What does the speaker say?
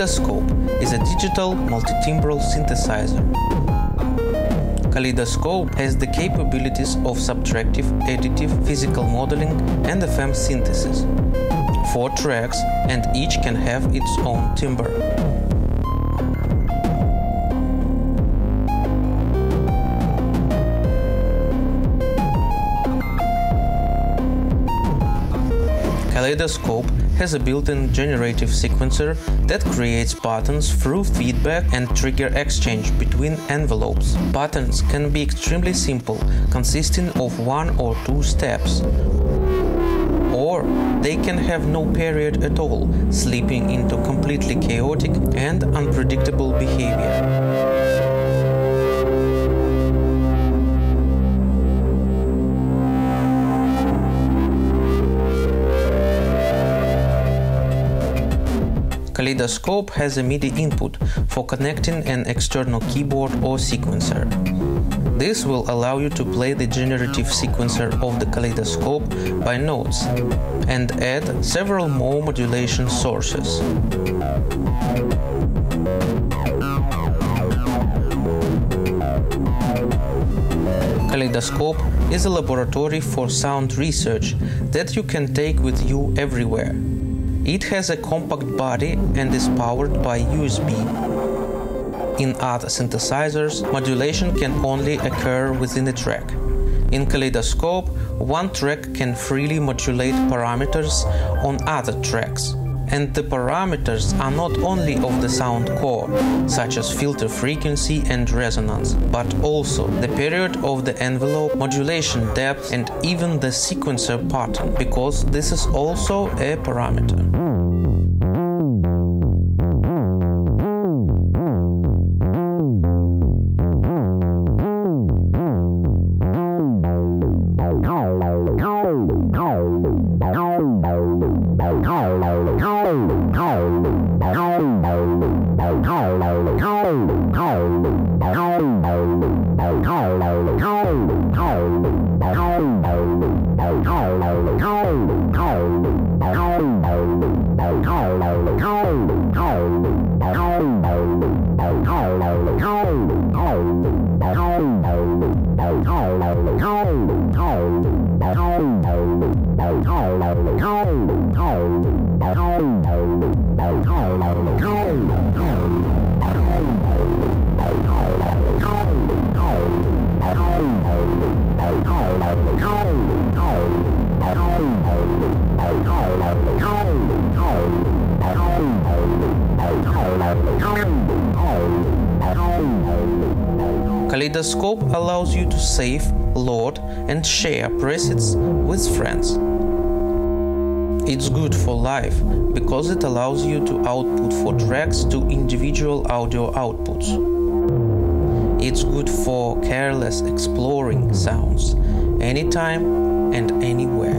Kaleidoscope is a digital multitimbral synthesizer. Kaleidoscope has the capabilities of subtractive, additive, physical modeling and FM synthesis. 4 tracks, and each can have its own timbre. Kaleidoscope has a built-in generative sequencer that creates patterns through feedback and trigger exchange between envelopes. Patterns can be extremely simple, consisting of 1 or 2 steps. Or they can have no period at all, slipping into completely chaotic and unpredictable behavior. Kaleidoscope has a MIDI input for connecting an external keyboard or sequencer. This will allow you to play the generative sequencer of the Kaleidoscope by notes and add several more modulation sources. Kaleidoscope is a laboratory for sound research that you can take with you everywhere. It has a compact body and is powered by USB. In other synthesizers, modulation can only occur within a track. In Kaleidoscope, one track can freely modulate parameters on other tracks. And the parameters are not only of the sound core, such as filter frequency and resonance, but also the period of the envelope, modulation depth, and even the sequencer pattern, because this is also a parameter. Kaleidoscope allows you to save, load and share presets with friends. It's good for live because it allows you to output 4 tracks to individual audio outputs. It's good for careless exploring sounds anytime and anywhere.